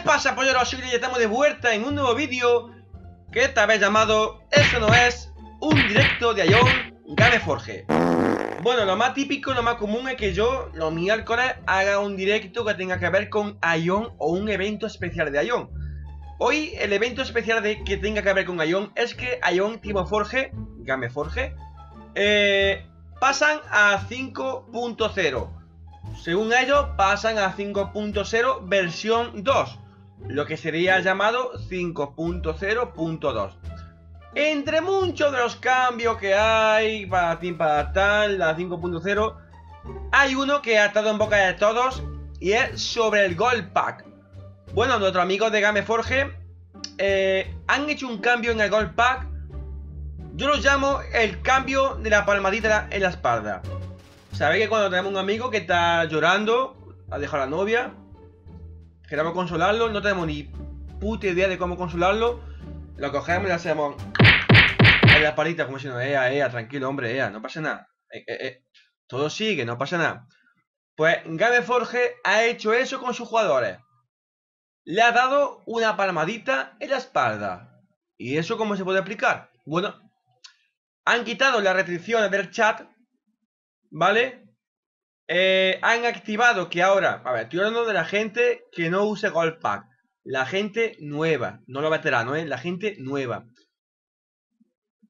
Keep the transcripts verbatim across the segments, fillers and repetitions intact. ¿Qué pasa, polleros? Soy Grey y estamos de vuelta en un nuevo vídeo que esta vez llamado Eso no es un directo de Aion Gameforge. Bueno, lo más típico, lo más común es que yo los miércoles haga un directo que tenga que ver con Aion o un evento especial de Aion. Hoy el evento especial de que tenga que ver con Aion es que Aion Gameforge, Gameforge eh, pasan a cinco punto cero. Según ellos, pasan a cinco punto cero versión dos, lo que sería llamado cinco punto cero punto dos. Entre muchos de los cambios que hay para ti, para tal, la cinco punto cero, hay uno que ha estado en boca de todos y es sobre el Gold Pack. Bueno, nuestros amigos de Gameforge eh, han hecho un cambio en el Gold Pack. Yo lo llamo el cambio de la palmadita en la espalda. Sabéis que cuando tenemos un amigo que está llorando, ha dejado a la novia, queremos consolarlo, no tenemos ni puta idea de cómo consolarlo, lo cogemos y le hacemos en la palita como diciendo, ea, ea, tranquilo hombre, ea, no pasa nada, eh, eh, eh. todo sigue, no pasa nada. Pues Gameforge ha hecho eso con sus jugadores, le ha dado una palmadita en la espalda. ¿Y eso cómo se puede explicar? Bueno, han quitado las restricciones del chat, ¿vale? Eh, han activado que ahora, a ver, estoy hablando de la gente que no use Gold Pack, la gente nueva, no los veteranos, ¿eh? La gente nueva.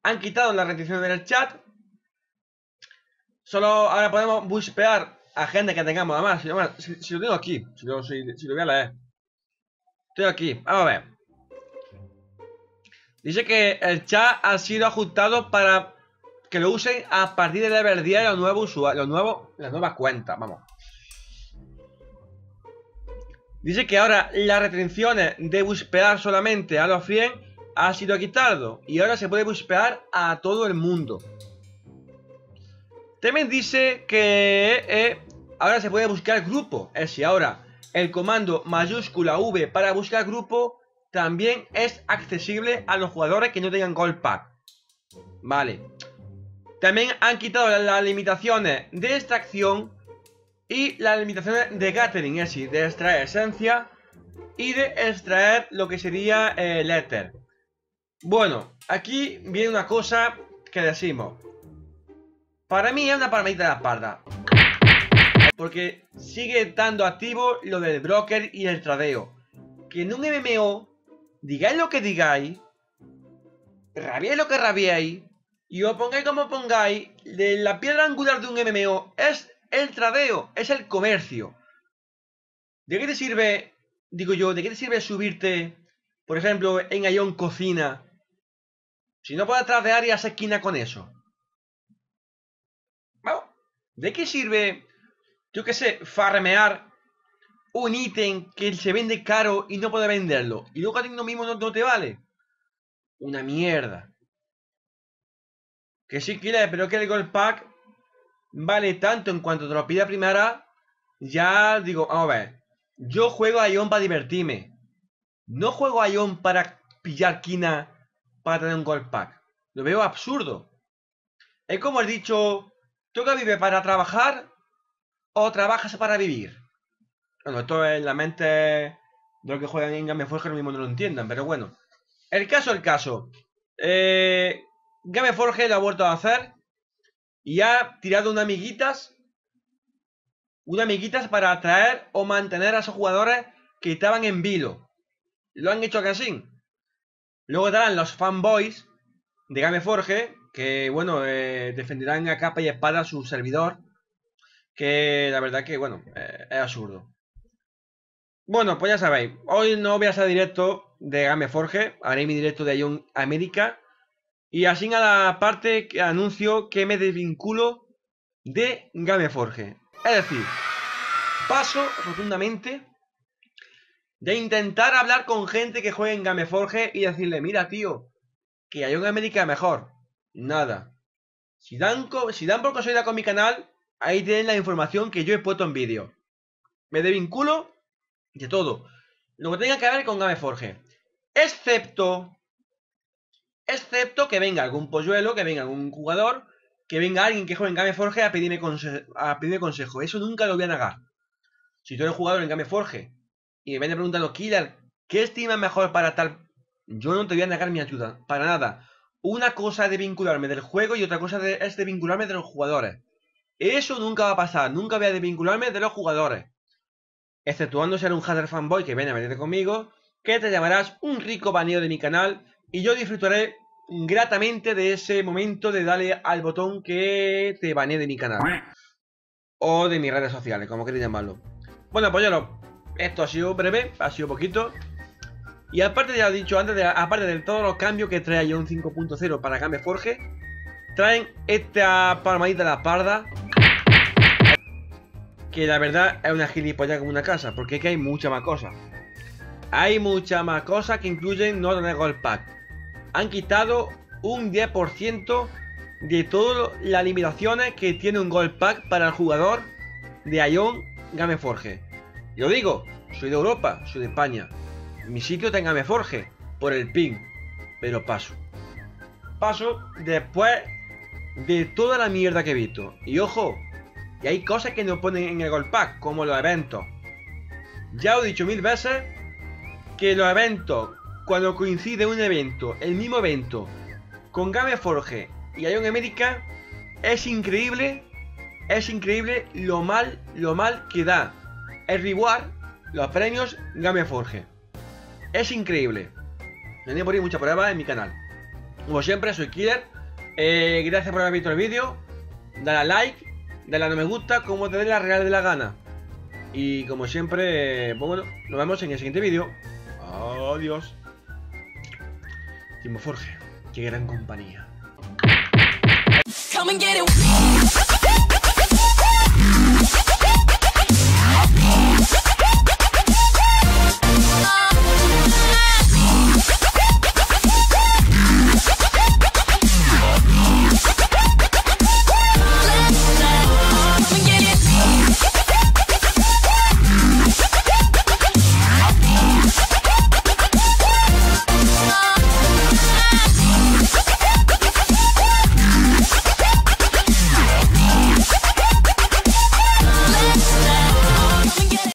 Han quitado la restricción del chat. Solo ahora podemos buspear a gente que tengamos, además, si, si, si lo tengo aquí, si lo, si, si lo voy a leer. Estoy aquí, vamos a ver. Dice que el chat ha sido ajustado para que lo usen a partir de level diez los nuevos usuarios, los nuevos, las nuevas cuentas, vamos. Dice que ahora las restricciones de buspear solamente a los cien ha sido quitado y ahora se puede buspear a todo el mundo. También dice que eh, ahora se puede buscar grupo, es decir, ahora el comando mayúscula V para buscar grupo también es accesible a los jugadores que no tengan Gold Pack. Vale. También han quitado las limitaciones de extracción y las limitaciones de gathering, es decir, de extraer esencia y de extraer lo que sería el éter. Bueno, aquí viene una cosa que decimos. Para mí es una palmadita de la espalda, porque sigue estando activo lo del broker y el tradeo. Que en un M M O, digáis lo que digáis, rabiéis lo que rabiéis, y os pongáis como pongáis, de la piedra angular de un M M O es el tradeo, es el comercio. ¿De qué te sirve, digo yo, de qué te sirve subirte, por ejemplo, en Aion Cocina, si no puedes tradear y hacer esquina con eso? Bueno, ¿de qué sirve, yo qué sé, farmear un ítem que se vende caro y no puedes venderlo? Y luego a ti mismo no, no te vale. Una mierda. Que sí, que pero que el Gold Pack vale tanto en cuanto te lo pide a primera. Ya digo, vamos a ver. Yo juego a Aion para divertirme. No juego a Aion para pillar quina, para tener un Gold Pack. Lo veo absurdo. Es como he dicho, ¿tú que vives para trabajar o trabajas para vivir? Bueno, esto es la mente de los que juegan en Gameforge, lo mismo no lo entiendan, pero bueno. El caso, el caso. Eh... Gameforge lo ha vuelto a hacer y ha tirado unas amiguitas, unas amiguitas para atraer o mantener a esos jugadores que estaban en vilo. Lo han hecho así. Luego estarán los fanboys de Gameforge que, bueno, eh, defenderán a capa y espada a su servidor, que la verdad que, bueno, eh, es absurdo. Bueno, pues ya sabéis, hoy no voy a hacer directo de Gameforge, haré mi directo de Aion América. Y así a la parte que anuncio que me desvinculo de Gameforge. Es decir, paso rotundamente de intentar hablar con gente que juegue en Gameforge y decirle, mira tío, que Aion América mejor. Nada. Si dan, si dan por casualidad con mi canal, ahí tienen la información que yo he puesto en vídeo. Me desvinculo de todo lo que tenga que ver con Gameforge. Excepto... Excepto que venga algún polluelo, que venga algún jugador, que venga alguien que juegue en Gameforge a pedirme, conse a pedirme consejo. Eso nunca lo voy a negar. Si tú eres jugador en Gameforge y me viene preguntando, Killer, ¿Qué estima mejor para tal? Yo no te voy a negar mi ayuda, para nada. Una cosa es de vincularme del juego y otra cosa de, es de vincularme de los jugadores. Eso nunca va a pasar, nunca voy a desvincularme de los jugadores. Exceptuando ser un hater fanboy que viene a meterte conmigo, que te llamarás un rico baneo de mi canal y yo disfrutaré gratamente de ese momento de darle al botón que te banee de mi canal. O de mis redes sociales, como queréis llamarlo. Bueno, pues ya lo... Esto ha sido breve, ha sido poquito. Y aparte, ya lo he dicho antes, de, aparte de todos los cambios que trae Aion cinco punto cero para Gameforge, traen esta palmadita a la parda, que la verdad es una gilipollas como una casa, porque es que hay muchas más cosas. Hay muchas más cosas que incluyen no tener Gold Pack. Han quitado un diez por ciento de todas las limitaciones que tiene un Gold Pack para el jugador de Aion Gameforge. Yo digo, soy de Europa, soy de España. Mi sitio tenga Gameforge por el ping, pero paso. Paso después de toda la mierda que he visto. Y ojo, y hay cosas que no ponen en el Gold Pack, como los eventos. Ya os he dicho mil veces que los eventos, cuando coincide un evento, el mismo evento, con Gameforge y Aion América, es increíble, es increíble lo mal, lo mal que da el reward, los premios Gameforge. Es increíble. Tenéis por ahí muchas pruebas en mi canal. Como siempre, soy Killer. Eh, gracias por haber visto el vídeo. Dale a like, dale a no me gusta, como te dé la real de la gana. Y como siempre, pues bueno, nos vemos en el siguiente vídeo. Adiós. Gameforge, qué gran compañía.